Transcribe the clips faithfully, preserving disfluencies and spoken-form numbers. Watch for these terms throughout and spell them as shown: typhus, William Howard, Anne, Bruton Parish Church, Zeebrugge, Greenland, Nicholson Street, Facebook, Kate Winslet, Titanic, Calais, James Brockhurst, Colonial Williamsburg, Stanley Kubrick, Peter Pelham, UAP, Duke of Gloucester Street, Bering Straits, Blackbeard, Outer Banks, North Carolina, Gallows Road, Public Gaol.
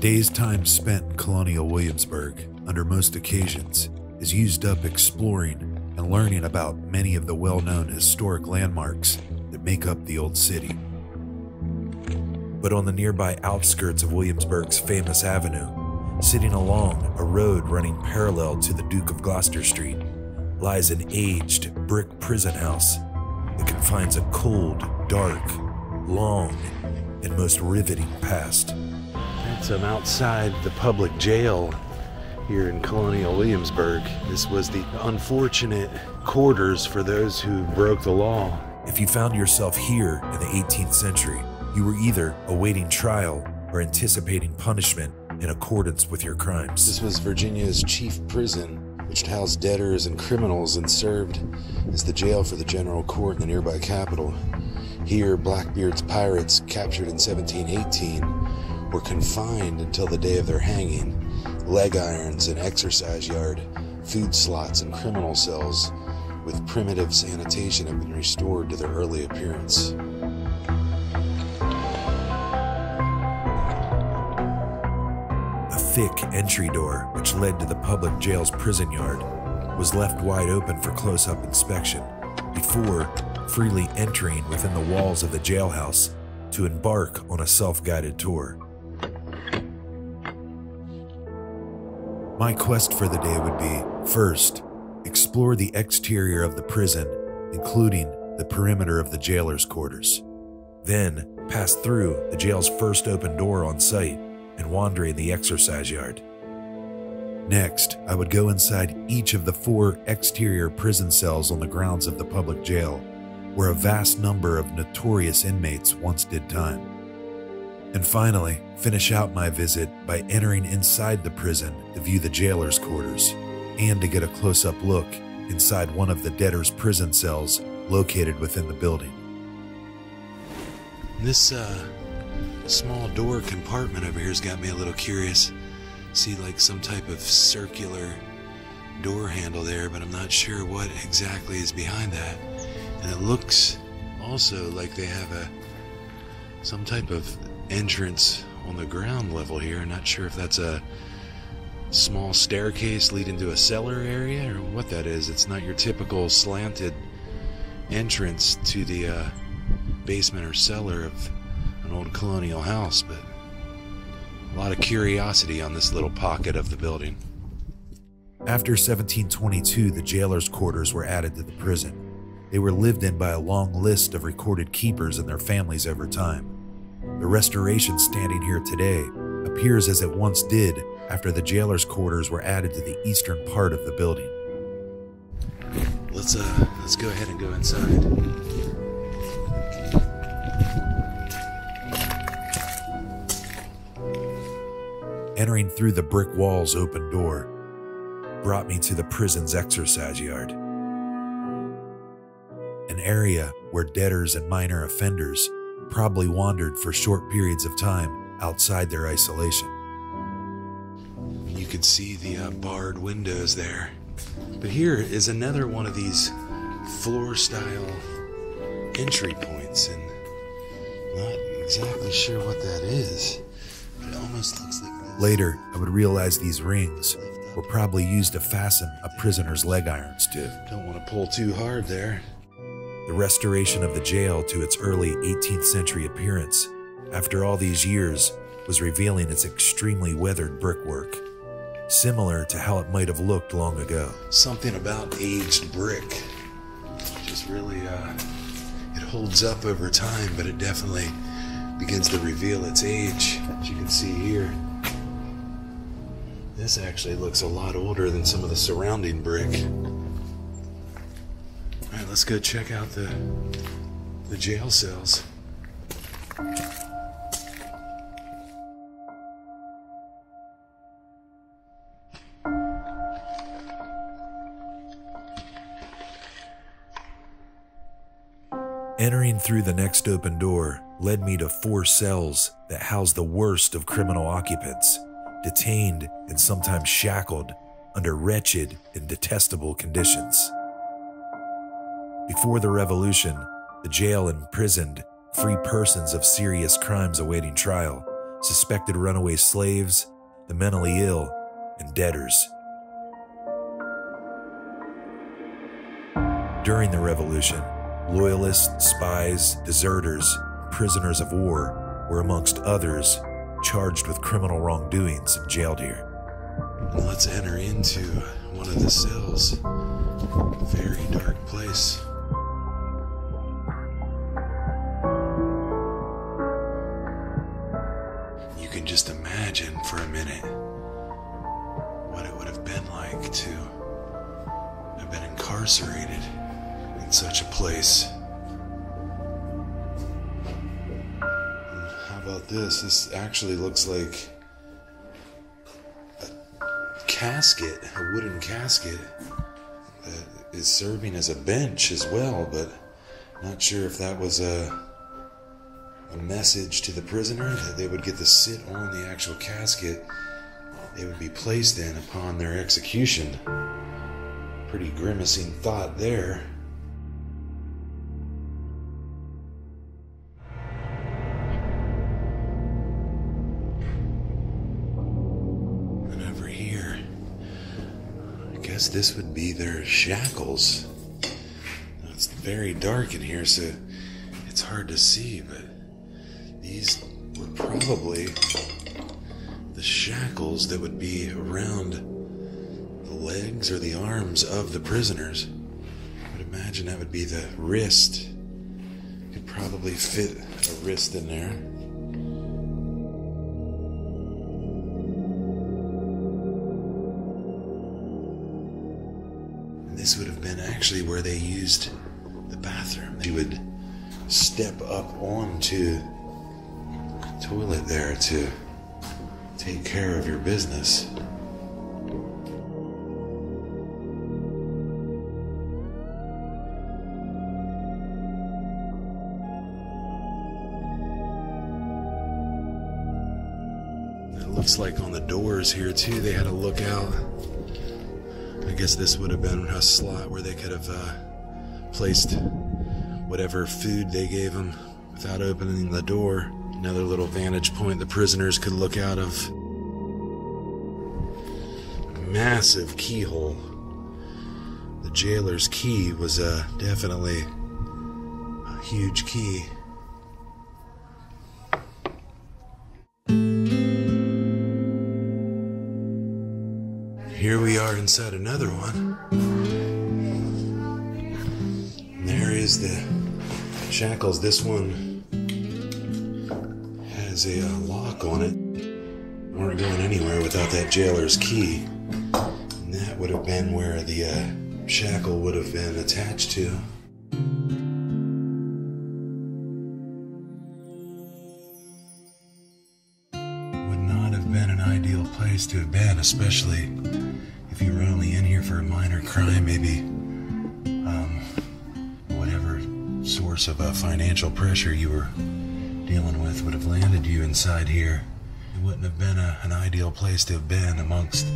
day's time spent in Colonial Williamsburg, under most occasions, is used up exploring and learning about many of the well-known historic landmarks that make up the old city. But on the nearby outskirts of Williamsburg's famous avenue, sitting along a road running parallel to the Duke of Gloucester Street, lies an aged brick prison house that confines a cold, dark, long, and most riveting past. That's um, outside the public jail here in Colonial Williamsburg. This was the unfortunate quarters for those who broke the law. If you found yourself here in the eighteenth century, you were either awaiting trial or anticipating punishment in accordance with your crimes. This was Virginia's chief prison, which housed debtors and criminals and served as the jail for the general court in the nearby capital. Here, Blackbeard's pirates, captured in seventeen eighteen, were confined until the day of their hanging. Leg irons, an exercise yard, food slots, and criminal cells with primitive sanitation have been restored to their early appearance. The thick entry door, which led to the public jail's prison yard, was left wide open for close-up inspection before freely entering within the walls of the jailhouse to embark on a self-guided tour. My quest for the day would be, first, explore the exterior of the prison, including the perimeter of the jailer's quarters. Then, pass through the jail's first open door on site and wander in the exercise yard. Next, I would go inside each of the four exterior prison cells on the grounds of the public jail, where a vast number of notorious inmates once did time. And finally, finish out my visit by entering inside the prison to view the jailer's quarters and to get a close-up look inside one of the debtors' prison cells located within the building. This, uh... small door compartment over here's got me a little curious. See, like some type of circular door handle there, but I'm not sure what exactly is behind that. And it looks also like they have a some type of entrance on the ground level here. I'm not sure if that's a small staircase leading to a cellar area or what that is. It's not your typical slanted entrance to the uh, basement or cellar of an old colonial house, but a lot of curiosity on this little pocket of the building. After seventeen twenty-two, the jailer's quarters were added to the prison. They were lived in by a long list of recorded keepers and their families over time. The restoration standing here today appears as it once did after the jailer's quarters were added to the eastern part of the building. Let's uh, let's go ahead and go inside. Entering through the brick wall's open door brought me to the prison's exercise yard, an area where debtors and minor offenders probably wandered for short periods of time outside their isolation. You could see the uh, barred windows there. But here is another one of these floor-style entry points, and not exactly sure what that is. It almost looks like... Later, I would realize these rings were probably used to fasten a prisoner's leg irons to. Don't want to pull too hard there. The restoration of the jail to its early eighteenth century appearance, after all these years, was revealing its extremely weathered brickwork, similar to how it might have looked long ago. Something about aged brick just really, uh, it holds up over time, but it definitely begins to reveal its age, as you can see here. This actually looks a lot older than some of the surrounding brick. All right, let's go check out the, the jail cells. Entering through the next open door led me to four cells that housed the worst of criminal occupants, detained and sometimes shackled under wretched and detestable conditions. Before the revolution, the jail imprisoned free persons of serious crimes awaiting trial, suspected runaway slaves, the mentally ill, and debtors. During the Revolution, loyalists, spies, deserters, prisoners of war were, amongst others, charged with criminal wrongdoings and jailed here. Let's enter into one of the cells. Very dark place. You can just imagine for a minute what it would have been like to have been incarcerated in such a place. How about this? This actually looks like a casket, a wooden casket that is serving as a bench as well, but not sure if that was a, a message to the prisoner that they would get to sit on the actual casket they would be placed in upon their execution. Pretty grimacing thought there. And over here, I guess this would be their shackles. Now, it's very dark in here, so it's hard to see, but these were probably the shackles that would be around legs or the arms of the prisoners. I would imagine that would be the wrist. Could probably fit a wrist in there. And this would have been actually where they used the bathroom. They would step up onto the toilet there to take care of your business. Looks like on the doors here too, they had a lookout. I guess this would have been a slot where they could have uh, placed whatever food they gave them without opening the door. Another little vantage point the prisoners could look out of. Massive keyhole. The jailer's key was uh, definitely a huge key. Here we are inside another one. And there is the shackles. This one has a uh, lock on it. We weren't going anywhere without that jailer's key. And that would have been where the uh, shackle would have been attached to. Would not have been an ideal place to have been, especially if you were only in here for a minor crime, maybe um, whatever source of uh, financial pressure you were dealing with would have landed you inside here. It wouldn't have been a, an ideal place to have been amongst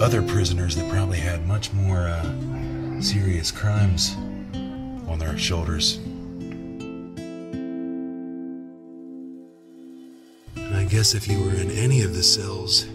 other prisoners that probably had much more uh, serious crimes on their shoulders. And I guess if you were in any of the cells,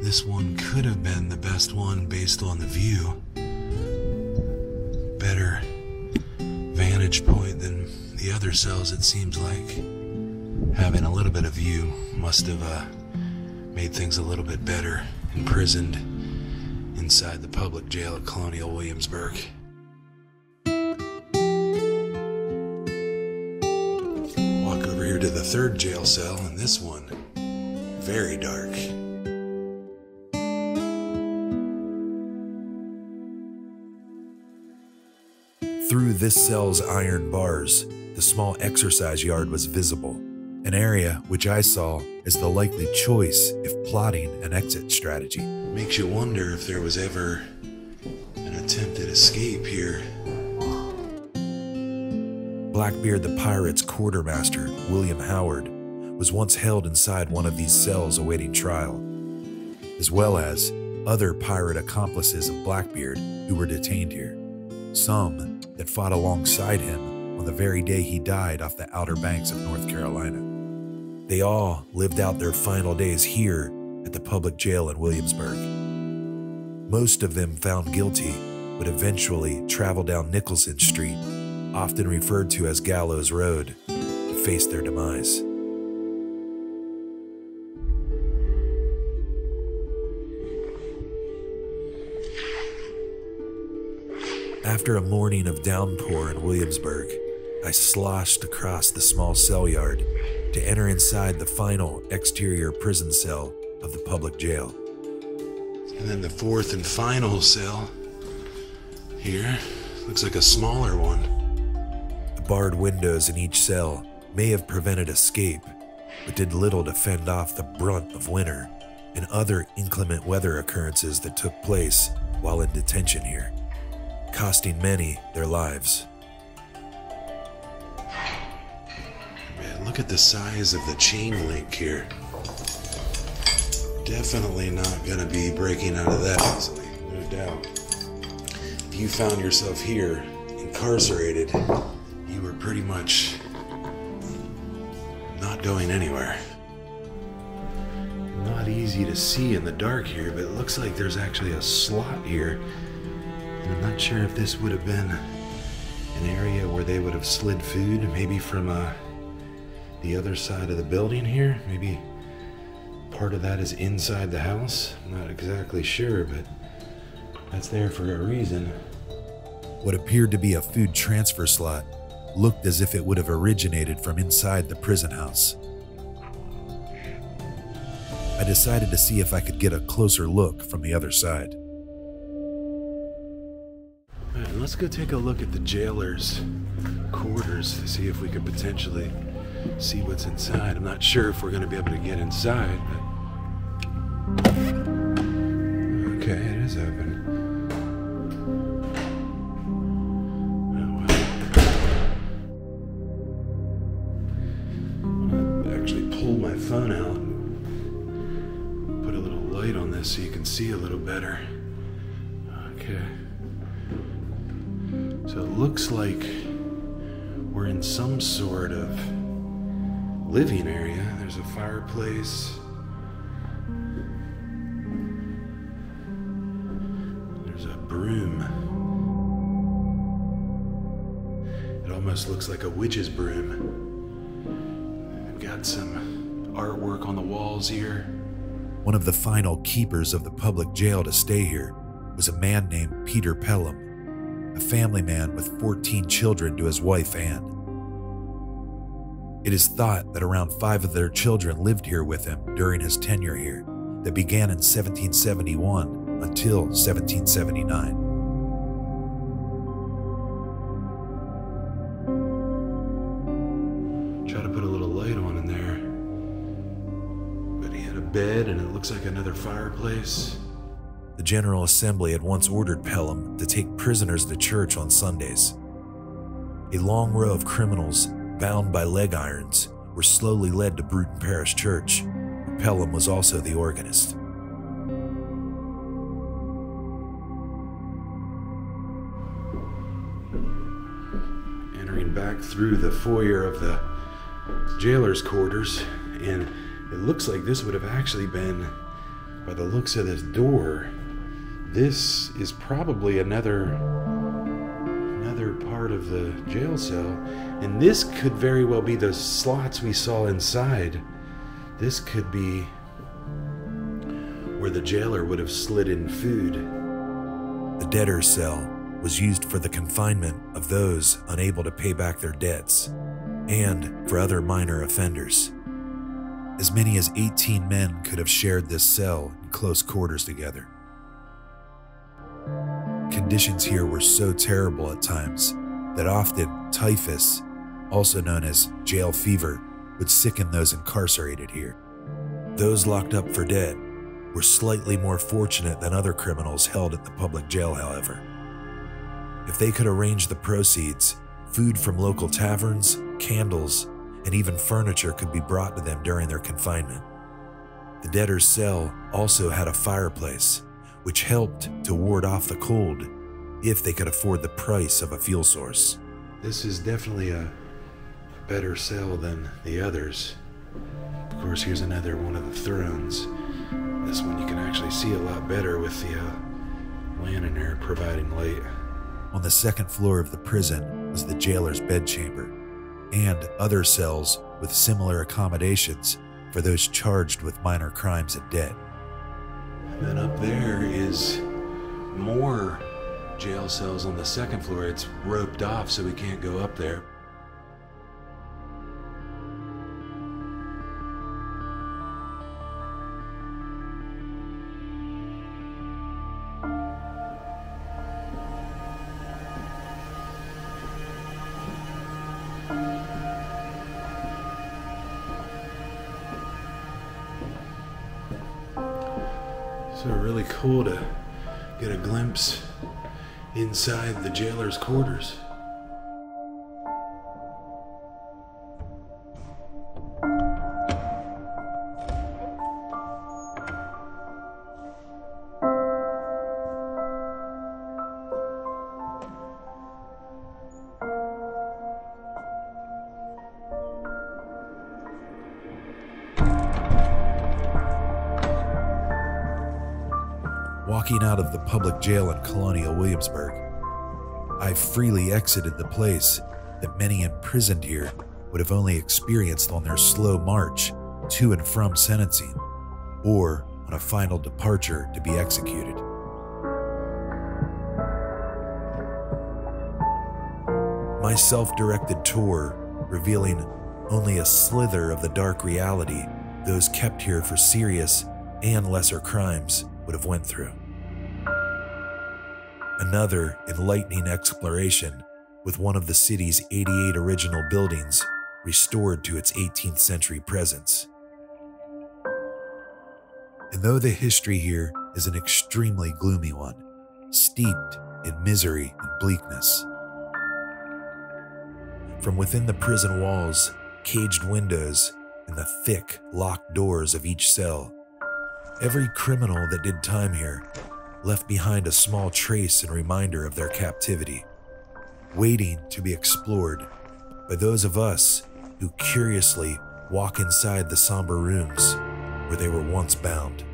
this one could have been the best one based on the view. Better vantage point than the other cells, it seems like. Having a little bit of view must have uh, made things a little bit better imprisoned inside the public jail at Colonial Williamsburg. Walk over here to the third jail cell, and this one, very dark. Through this cell's iron bars, the small exercise yard was visible, an area which I saw as the likely choice if plotting an exit strategy. Makes you wonder if there was ever an attempted escape here. Blackbeard the pirate's quartermaster, William Howard, was once held inside one of these cells awaiting trial, as well as other pirate accomplices of Blackbeard who were detained here. Some that fought alongside him on the very day he died off the Outer Banks of North Carolina. They all lived out their final days here at the public jail in Williamsburg. Most of them found guilty would eventually travel down Nicholson Street, often referred to as Gallows Road, to face their demise. After a morning of downpour in Williamsburg, I sloshed across the small cell yard to enter inside the final exterior prison cell of the public jail. And then the fourth and final cell here looks like a smaller one. The barred windows in each cell may have prevented escape, but did little to fend off the brunt of winter and other inclement weather occurrences that took place while in detention here, costing many their lives. Look at the size of the chain link here. Definitely not gonna be breaking out of that easily, no doubt. If you found yourself here, incarcerated, you were pretty much not going anywhere. Not easy to see in the dark here, but it looks like there's actually a slot here. And I'm not sure if this would have been an area where they would have slid food, maybe from a the other side of the building here. Maybe part of that is inside the house. I'm not exactly sure, but that's there for a reason. What appeared to be a food transfer slot looked as if it would have originated from inside the prison house. I decided to see if I could get a closer look from the other side. All right, let's go take a look at the jailer's quarters to see if we could potentially see what's inside. I'm not sure if we're going to be able to get inside, but okay, it is open. Oh, well. I'll actually pull my phone out and put a little light on this so you can see a little better. Okay. So it looks like we're in some sort of living area. There's a fireplace. There's a broom. It almost looks like a witch's broom. I've got some artwork on the walls here. One of the final keepers of the public jail to stay here was a man named Peter Pelham, a family man with fourteen children to his wife, Anne. It is thought that around five of their children lived here with him during his tenure here, that began in seventeen seventy-one until seventeen seventy-nine. Try to put a little light on in there. But he had a bed and it looks like another fireplace. The General Assembly had once ordered Pelham to take prisoners to church on Sundays. A long row of criminals bound by leg irons were slowly led to Bruton Parish Church, where Pelham was also the organist. Entering back through the foyer of the jailer's quarters, and it looks like this would have actually been, by the looks of this door, this is probably another another part of the jail cell, and this could very well be the slots we saw inside. This could be where the jailer would have slid in food. The debtor's cell was used for the confinement of those unable to pay back their debts and for other minor offenders. As many as eighteen men could have shared this cell in close quarters together. Conditions here were so terrible at times that often typhus, also known as jail fever, would sicken those incarcerated here. Those locked up for debt were slightly more fortunate than other criminals held at the public jail, however. If they could arrange the proceeds, food from local taverns, candles, and even furniture could be brought to them during their confinement. The debtor's cell also had a fireplace, which helped to ward off the cold if they could afford the price of a fuel source. This is definitely a better cell than the others. course, here's another one of the thrones. This one you can actually see a lot better with the uh, lantern providing light. On the second floor of the prison was the jailer's bedchamber and other cells with similar accommodations for those charged with minor crimes and debt. And then up there is more jail cells on the second floor. It's roped off so we can't go up there. So really cool to get a glimpse inside the jailer's quarters. Walking out of the public jail in Colonial Williamsburg, I freely exited the place that many imprisoned here would have only experienced on their slow march to and from sentencing, or on a final departure to be executed. My self-directed tour, revealing only a slither of the dark reality those kept here for serious and lesser crimes would have went through. Another enlightening exploration with one of the city's eighty-eight original buildings restored to its eighteenth century presence. And though the history here is an extremely gloomy one, steeped in misery and bleakness. From within the prison walls, caged windows, and the thick, locked doors of each cell, every criminal that did time here left behind a small trace and reminder of their captivity, waiting to be explored by those of us who curiously walk inside the somber rooms where they were once bound.